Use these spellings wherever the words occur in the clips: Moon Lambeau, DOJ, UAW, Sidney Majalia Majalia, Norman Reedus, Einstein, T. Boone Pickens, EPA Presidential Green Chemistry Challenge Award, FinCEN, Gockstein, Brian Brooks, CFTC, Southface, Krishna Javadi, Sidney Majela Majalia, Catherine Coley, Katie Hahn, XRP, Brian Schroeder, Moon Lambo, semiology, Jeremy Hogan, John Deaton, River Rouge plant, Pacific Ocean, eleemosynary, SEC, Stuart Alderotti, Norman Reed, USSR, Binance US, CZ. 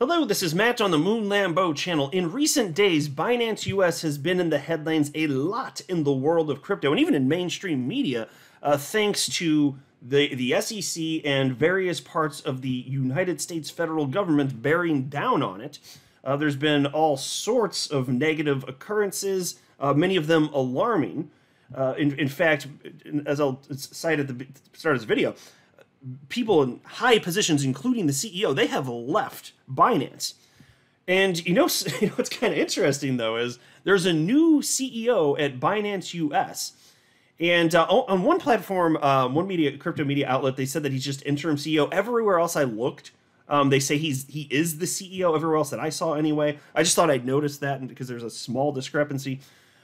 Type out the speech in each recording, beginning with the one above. Hello, this is Matt on the Moon Lambeau channel. In recent days, Binance US has been in the headlines a lot in the world of crypto and even in mainstream media, thanks to the SEC and various parts of the United States federal government bearing down on it. There's been all sorts of negative occurrences, many of them alarming. In fact, as I'll cite at the start of this video, people in high positions, including the CEO, they have left Binance. And you know what's kind of interesting, though, is there's a new CEO at Binance US. And on one platform, one crypto media outlet, they said that he's just interim CEO. Everywhere else I looked, they say he is the CEO everywhere else that I saw anyway. I just thought I'd noticed that because there's a small discrepancy.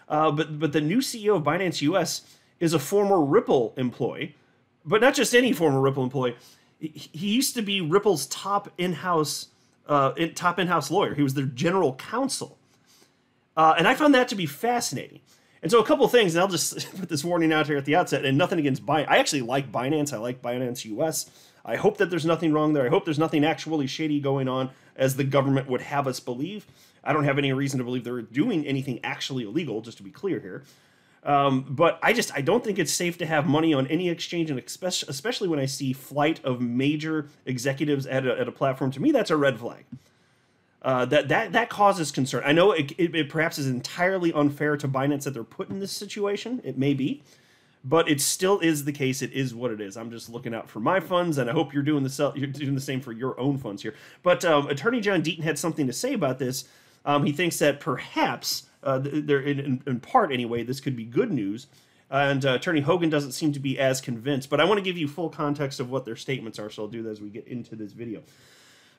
But the new CEO of Binance US is a former Ripple employee. But not just any former Ripple employee. He used to be Ripple's top in-house lawyer. He was their general counsel, and I found that to be fascinating. And so a couple things, and I'll just put this warning out here at the outset. And nothing against Binance. I actually like Binance. I like Binance US. I hope that there's nothing wrong there. I hope there's nothing actually shady going on, as the government would have us believe. I don't have any reason to believe they're doing anything actually illegal. Just to be clear here. But I don't think it's safe to have money on any exchange, and especially when I see flight of major executives at a platform. To me, that's a red flag. That causes concern. I know it perhaps is entirely unfair to Binance that they're put in this situation. It may be, but it still is the case. It is what it is. I'm just looking out for my funds, and I hope you're doing the same for your own funds here. But Attorney John Deaton had something to say about this. He thinks that perhaps. In part, anyway, this could be good news. And Attorney Hogan doesn't seem to be as convinced. But I want to give you full context of what their statements are, so I'll do that as we get into this video.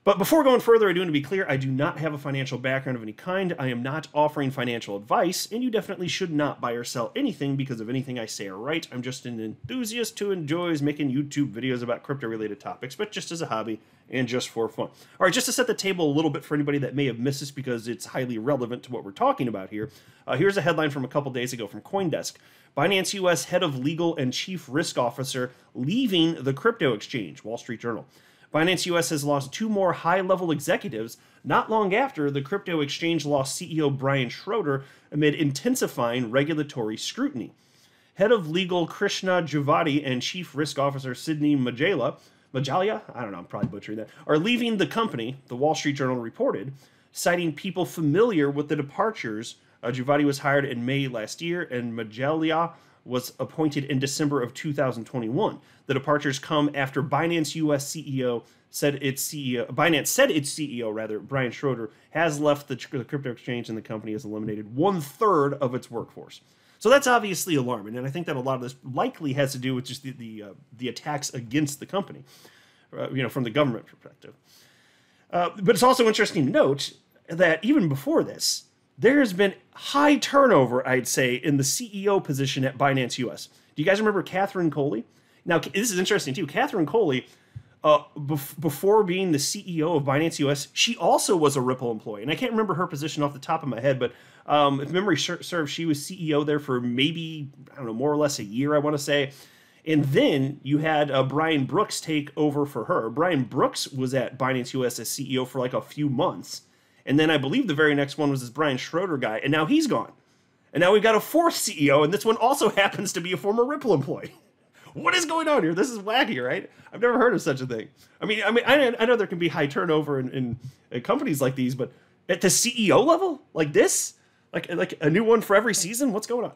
But before going further, I do want to be clear, I do not have a financial background of any kind. I am not offering financial advice, and you definitely should not buy or sell anything because of anything I say or write. I'm just an enthusiast who enjoys making YouTube videos about crypto-related topics, but just as a hobby and just for fun. All right, just to set the table a little bit for anybody that may have missed this because it's highly relevant to what we're talking about here, here's a headline from a couple days ago from CoinDesk. Binance US head of legal and chief risk officer leaving the crypto exchange, Wall Street Journal. Binance US has lost two more high-level executives not long after the crypto exchange lost CEO Brian Schroeder amid intensifying regulatory scrutiny. Head of legal Krishna Javadi and chief risk officer Sidney Majalia, I don't know, I'm probably butchering that, are leaving the company, the Wall Street Journal reported, citing people familiar with the departures. Javadi was hired in May last year, and Majalia was appointed in December of 2021. The departures come after Binance US Binance said its CEO, Brian Schroeder, has left the crypto exchange, and the company has eliminated 1/3 of its workforce. So that's obviously alarming, and I think that a lot of this likely has to do with just the attacks against the company, from the government perspective. But it's also interesting to note that even before this, there has been high turnover, I'd say, in the CEO position at Binance US. Do you guys remember Catherine Coley? Now, this is interesting, too. Catherine Coley, before being the CEO of Binance US, she also was a Ripple employee. And I can't remember her position off the top of my head, but if memory serves, she was CEO there for maybe, I don't know, more or less a year, I want to say. And then you had Brian Brooks take over for her. Brian Brooks was at Binance US as CEO for like a few months. And then I believe the very next one was this Brian Schroeder guy, and now he's gone. And now we've got a fourth CEO, and this one also happens to be a former Ripple employee. What is going on here? This is wacky, right? I've never heard of such a thing. I know there can be high turnover in companies like these, but at the CEO level, like this, like a new one for every season, what's going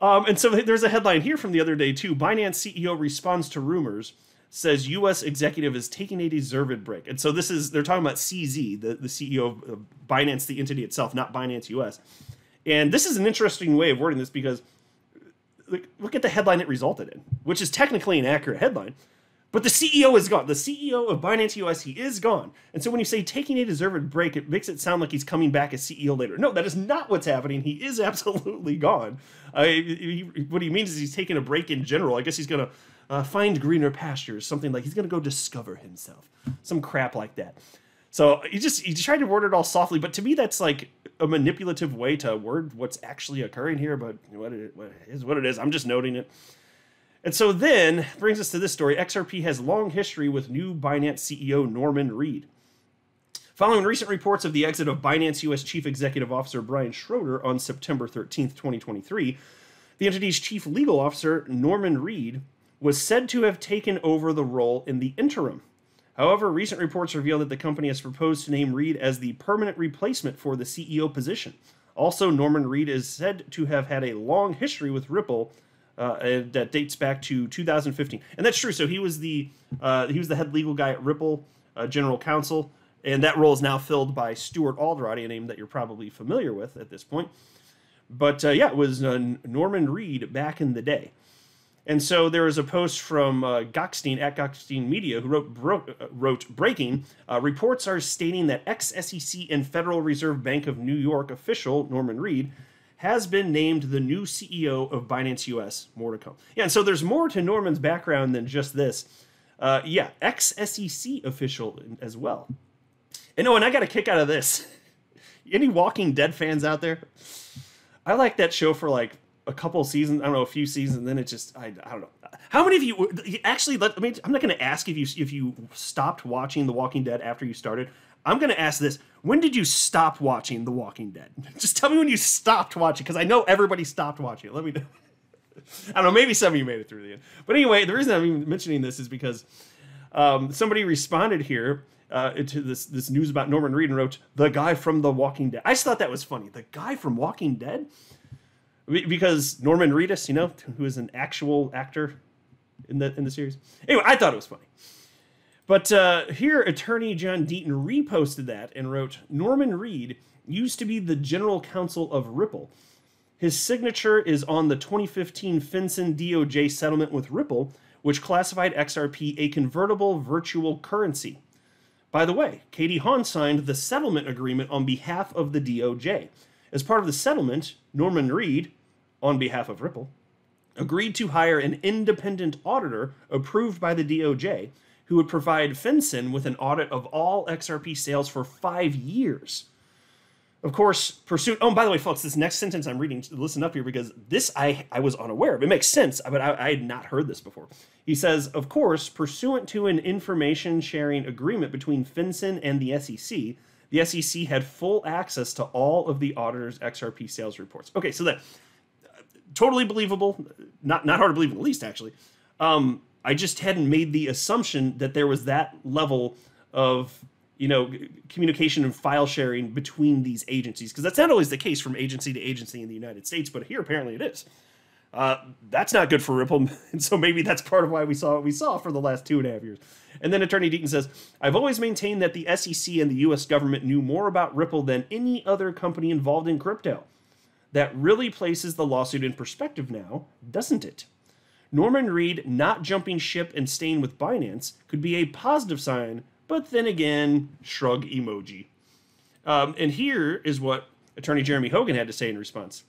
on? And so there's a headline here from the other day too. Binance CEO responds to rumors. Says U.S. executive is taking a deserved break. And so this is, they're talking about CZ, the CEO of Binance, the entity itself, not Binance US. And this is an interesting way of wording this because look at the headline it resulted in, which is technically an accurate headline. But the CEO is gone. The CEO of Binance US, he is gone. And so when you say taking a deserved break, it makes it sound like he's coming back as CEO later. No, that is not what's happening. He is absolutely gone. What he means is he's taking a break in general. I guess he's going to find greener pastures, something like he's going to go discover himself, some crap like that. So you just tried to word it all softly, but to me that's like a manipulative way to word what's actually occurring here, but what it is, I'm just noting it. And so then brings us to this story. XRP has long history with new Binance CEO Norman Reed. Following recent reports of the exit of Binance US Chief Executive Officer Brian Schroeder on September 13, 2023, the entity's chief legal officer, Norman Reed, was said to have taken over the role in the interim. However, recent reports reveal that the company has proposed to name Reed as the permanent replacement for the CEO position. Also, Norman Reed is said to have had a long history with Ripple that dates back to 2015, and that's true. So he was the head legal guy at Ripple, general counsel, and that role is now filled by Stuart Alderotti, a name that you're probably familiar with at this point. But yeah, it was Norman Reed back in the day. And so there is a post from Gockstein, at Gockstein Media, who wrote breaking, reports are stating that ex-SEC and Federal Reserve Bank of New York official Norman Reed has been named the new CEO of Binance US. More to come. Yeah, and so there's more to Norman's background than just this. Yeah, ex-SEC official as well. And oh, and I got a kick out of this. Any Walking Dead fans out there? I liked that show for like a couple seasons, I don't know, a few seasons, and then it just, I don't know. How many of you, actually, I'm not going to ask if you stopped watching The Walking Dead after you started. I'm going to ask this. When did you stop watching The Walking Dead? Just tell me when you stopped watching, because I know everybody stopped watching it. Let me know. I don't know, maybe some of you made it through the end. But anyway, the reason I'm even mentioning this is because somebody responded here to this news about Norman Reed and wrote, the guy from The Walking Dead. I just thought that was funny. The guy from Walking Dead? Because Norman Reedus, you know, who is an actual actor in the series. Anyway, I thought it was funny. But here, attorney John Deaton reposted that and wrote, Norman Reed used to be the general counsel of Ripple. His signature is on the 2015 FinCEN DOJ settlement with Ripple, which classified XRP a convertible virtual currency. By the way, Katie Hahn signed the settlement agreement on behalf of the DOJ. As part of the settlement, Norman Reed, on behalf of Ripple, agreed to hire an independent auditor approved by the DOJ who would provide FinCEN with an audit of all XRP sales for 5 years. Of course, pursuit... Oh, and by the way, folks, this next sentence I'm reading, listen up here, because this I was unaware of. It makes sense, but I had not heard this before. He says, of course, pursuant to an information-sharing agreement between FinCEN and the SEC, the SEC had full access to all of the auditor's XRP sales reports. Okay, so that totally believable, not hard to believe in the least, actually. I just hadn't made the assumption that there was that level of, you know, communication and file sharing between these agencies, because that's not always the case from agency to agency in the United States, but here apparently it is. That's not good for Ripple, and so maybe that's part of why we saw what we saw for the last 2.5 years. And then Attorney Deaton says, I've always maintained that the SEC and the U.S. government knew more about Ripple than any other company involved in crypto. That really places the lawsuit in perspective now, doesn't it? Norman Reed not jumping ship and staying with Binance could be a positive sign, but then again, shrug emoji. And here is what Attorney Jeremy Hogan had to say in response.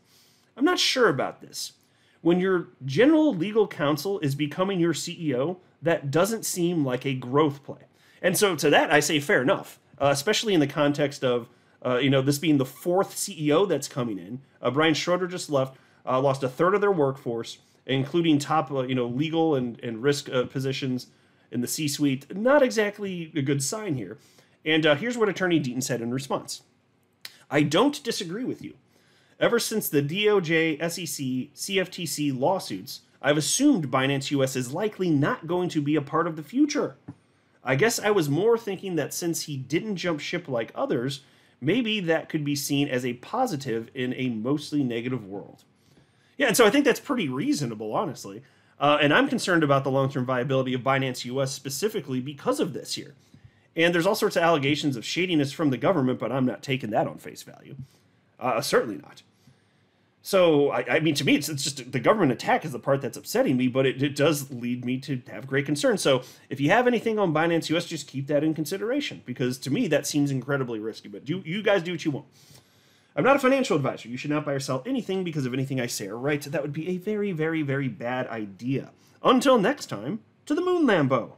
I'm not sure about this. When your general legal counsel is becoming your CEO, that doesn't seem like a growth play. And so to that, I say fair enough, especially in the context of, you know, this being the fourth CEO that's coming in. Brian Schroeder just left, lost a third of their workforce, including top, you know, legal and risk positions in the C-suite. Not exactly a good sign here. And here's what Attorney Deaton said in response. I don't disagree with you. Ever since the DOJ, SEC, CFTC lawsuits, I've assumed Binance US is likely not going to be a part of the future. I guess I was more thinking that since he didn't jump ship like others, maybe that could be seen as a positive in a mostly negative world. Yeah, and so I think that's pretty reasonable, honestly. And I'm concerned about the long-term viability of Binance US specifically because of this here. And there's all sorts of allegations of shadiness from the government, but I'm not taking that on face value. Certainly not. So, I mean, to me, it's just the government attack is the part that's upsetting me, but it does lead me to have great concern. So if you have anything on Binance US, just keep that in consideration, because to me, that seems incredibly risky. But you guys do what you want. I'm not a financial advisor. You should not buy or sell anything because of anything I say or write. That would be a very, very, very bad idea. Until next time, to the moon, Lambo.